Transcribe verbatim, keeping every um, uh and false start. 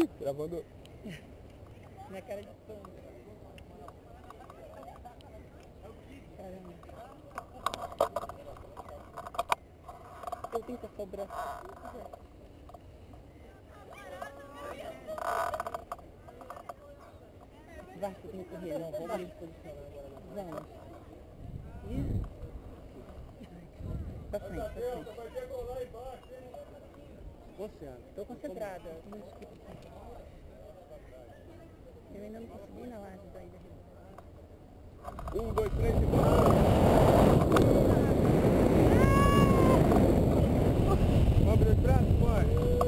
Ih, gravando. Minha cara de pano. Caramba. Eu tento sobrar. Vai, você tem que correr. Não, vamos ver posicionar. Vamos. Isso. Pra frente, pra frente. Oceano. Tô concentrada. Eu ainda não consegui ir na laje daí. Um, dois, três e quatro. Abre os braços, pode.